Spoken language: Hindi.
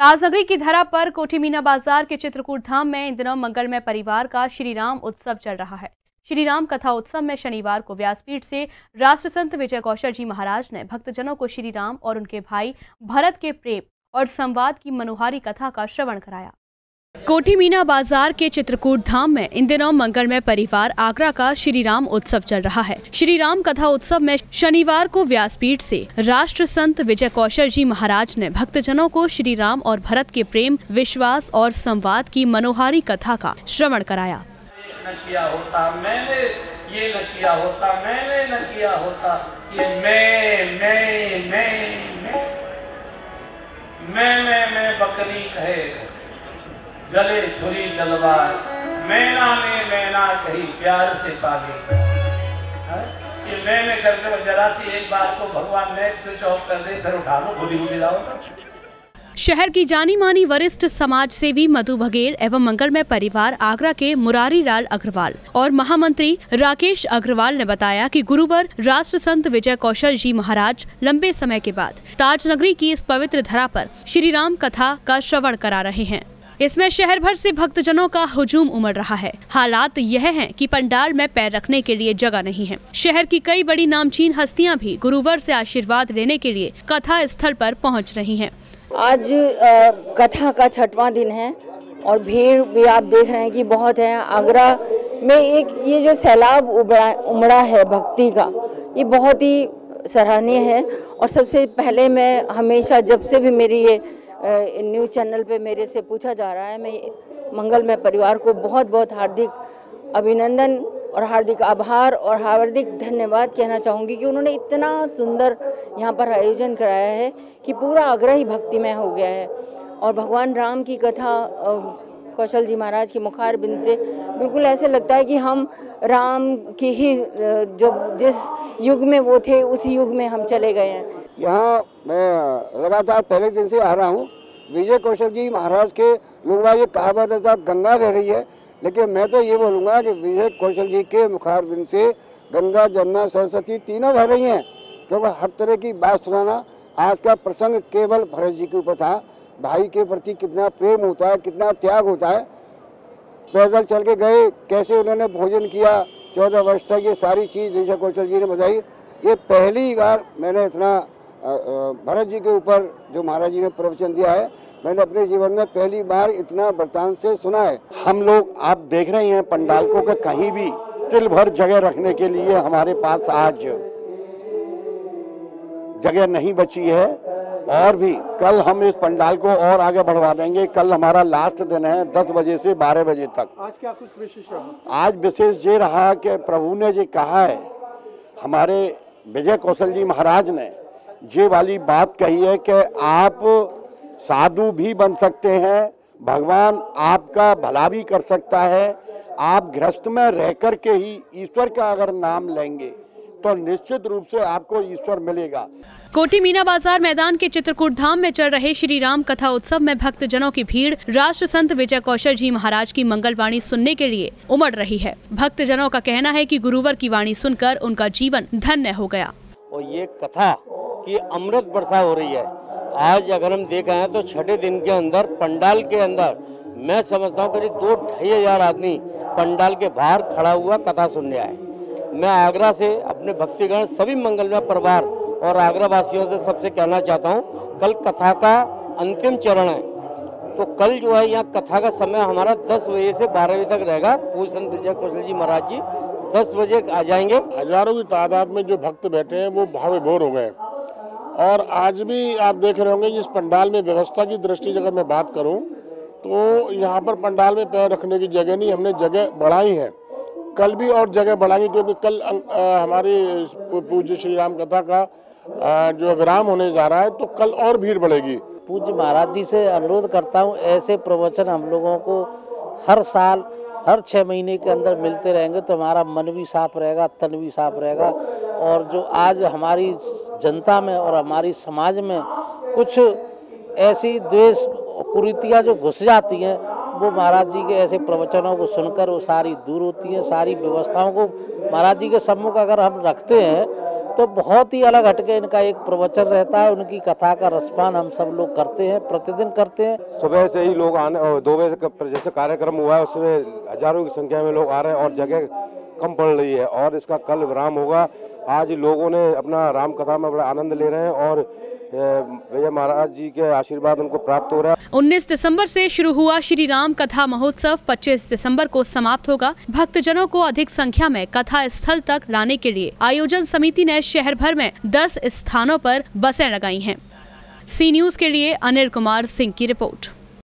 राजनगरी की धरा पर कोठी मीना बाजार के चित्रकूट धाम में इन दिनों मंगलमय परिवार का श्रीराम उत्सव चल रहा है। श्रीराम कथा उत्सव में शनिवार को व्यासपीठ से राष्ट्रसंत विजय कौशल जी महाराज ने भक्तजनों को श्रीराम और उनके भाई भरत के प्रेम और संवाद की मनोहारी कथा का श्रवण कराया। कोठी मीना बाजार के चित्रकूट धाम में इन दिनों मंगलमय परिवार आगरा का श्रीराम उत्सव चल रहा है। श्रीराम कथा उत्सव में शनिवार को व्यासपीठ से राष्ट्र संत विजय कौशल जी महाराज ने भक्तजनों को श्रीराम और भरत के प्रेम, विश्वास और संवाद की मनोहारी कथा का श्रवण कराया। गले छुरी जलवा मैना ने मैना कही प्यार से पाली। ये मैंने करते हुए जरा सी एक बार को भगवान ने स्विच ऑफ कर दे, फिर उठा लो, खुद ही मुझे जाओ। शहर की जानी मानी वरिष्ठ समाज सेवी मधु बघेल एवं मंगलमय परिवार आगरा के मुरारी लाल अग्रवाल और महामंत्री राकेश अग्रवाल ने बताया कि गुरुवार राष्ट्र संत विजय कौशल जी महाराज लंबे समय के बाद ताजनगरी की इस पवित्र धरा पर श्री राम कथा का श्रवण करा रहे हैं। इसमें शहर भर से भक्तजनों का हुजूम उमड़ रहा है। हालात यह हैं कि पंडाल में पैर रखने के लिए जगह नहीं है। शहर की कई बड़ी नामचीन हस्तियां भी गुरुवार से आशीर्वाद लेने के लिए कथा स्थल पर पहुंच रही हैं। आज कथा का छठवां दिन है और भीड़ भी आप देख रहे हैं कि बहुत है। आगरा में एक ये जो सैलाब उमड़ा है भक्ति का, ये बहुत ही सराहनीय है। और सबसे पहले मैं हमेशा जब से भी मेरी ये न्यूज़ चैनल पे मेरे से पूछा जा रहा है, मैं मंगलमय परिवार को बहुत बहुत हार्दिक अभिनंदन और हार्दिक आभार और हार्दिक धन्यवाद कहना चाहूँगी कि उन्होंने इतना सुंदर यहाँ पर आयोजन कराया है कि पूरा आगरा ही भक्तिमय हो गया है। और भगवान राम की कथा कौशल जी महाराज के मुखारबिंद से बिल्कुल ऐसे लगता है कि हम राम की ही जो जिस युग में वो थे उस युग में हम चले गए हैं। यहाँ मैं लगातार पहले दिन से आ रहा हूँ। विजय कौशल जी महाराज के लोगों ये कहावत है गंगा बह रही है, लेकिन मैं तो ये बोलूँगा कि विजय कौशल जी के मुखारबिंद से गंगा जमुना सरस्वती तीनों बह रही हैं, क्योंकि हर तरह की बात सुनाना। आज का प्रसंग केवल भरत जी के ऊपर था, भाई के प्रति कितना प्रेम होता है, कितना त्याग होता है। पैदल चल के गए, कैसे उन्होंने भोजन किया 14 वर्ष तक, ये सारी चीज़ विजय कौशल जी ने बताई। ये पहली बार मैंने इतना भरत जी के ऊपर जो महाराज जी ने प्रवचन दिया है, मैंने अपने जीवन में पहली बार इतना वृतांत से सुना है। हम लोग आप देख रहे हैं पंडाल को कि कहीं भी तिल भर जगह रखने के लिए हमारे पास आज जगह नहीं बची है। और भी कल हम इस पंडाल को और आगे बढ़वा देंगे। कल हमारा लास्ट दिन है 10 बजे से 12 बजे तक। आज क्या कुछ विशेष रहा? आज विशेष ये रहा कि प्रभु ने ये कहा है, हमारे विजय कौशल जी महाराज ने ये वाली बात कही है कि आप साधु भी बन सकते हैं, भगवान आपका भला भी कर सकता है। आप गृहस्थ में रह कर के ही ईश्वर का अगर नाम लेंगे तो निश्चित रूप से आपको ईश्वर मिलेगा। कोठी मीना बाजार मैदान के चित्रकूट धाम में चल रहे श्री राम कथा उत्सव में भक्तजनों की भीड़ राष्ट्र संत विजय कौशल जी महाराज की मंगलवाणी सुनने के लिए उमड़ रही है। भक्तजनों का कहना है कि गुरुवर की वाणी सुनकर उनका जीवन धन्य हो गया और ये कथा की अमृत वर्षा हो रही है। आज अगर हम देख रहे हैं तो छठे दिन के अंदर पंडाल के अंदर मैं समझता हूँ करीब 2-2.5 हजार आदमी पंडाल के बाहर खड़ा हुआ कथा सुनने आए। मैं आगरा से अपने भक्तिगण सभी मंगलमय परिवार और आगरा वासियों से सबसे कहना चाहता हूं, कल कथा का अंतिम चरण है, तो कल जो है यहाँ कथा का समय हमारा 10 बजे से 12 बजे तक रहेगा। पूज्य संत विजय कौशल जी महाराज जी 10 बजे आ जाएंगे। हजारों की तादाद में जो भक्त बैठे हैं वो भावविभोर हो गए। और आज भी आप देख रहे होंगे इस पंडाल में व्यवस्था की दृष्टि से अगर मैं बात करूँ तो यहाँ पर पंडाल में पैर रखने की जगह नहीं, हमने जगह बढ़ाई है। कल भी और जगह बढ़ाएंगे क्योंकि कल हमारे पूज्य श्री राम कथा का जो विराम होने जा रहा है तो कल और भीड़ बढ़ेगी। पूज्य महाराज जी से अनुरोध करता हूं, ऐसे प्रवचन हम लोगों को हर साल हर 6 महीने के अंदर मिलते रहेंगे तो हमारा मन भी साफ रहेगा, तन भी साफ रहेगा। और जो आज हमारी जनता में और हमारी समाज में कुछ ऐसी द्वेष कुरीतियाँ जो घुस जाती हैं वो महाराज जी के ऐसे प्रवचनों को सुनकर वो सारी दूर होती हैं। सारी व्यवस्थाओं को महाराज जी के सम्मुख अगर हम रखते हैं तो बहुत ही अलग हटके इनका एक प्रवचन रहता है, उनकी कथा का रसपान हम सब लोग करते हैं, प्रतिदिन करते हैं। सुबह से ही लोग आने और 2 बजे से जैसे कार्यक्रम हुआ है उसमें हजारों की संख्या में लोग आ रहे हैं और जगह कम पड़ रही है और इसका कल विराम होगा। आज लोगों ने अपना राम कथा में बड़ा आनंद ले रहे हैं और विजय महाराज जी के आशीर्वाद उनको प्राप्त हो रहा है। 19 दिसंबर से शुरू हुआ श्री राम कथा महोत्सव 25 दिसंबर को समाप्त होगा। भक्तजनों को अधिक संख्या में कथा स्थल तक लाने के लिए आयोजन समिति ने शहर भर में 10 स्थानों पर बसें लगाई हैं। सी न्यूज़ के लिए अनिल कुमार सिंह की रिपोर्ट।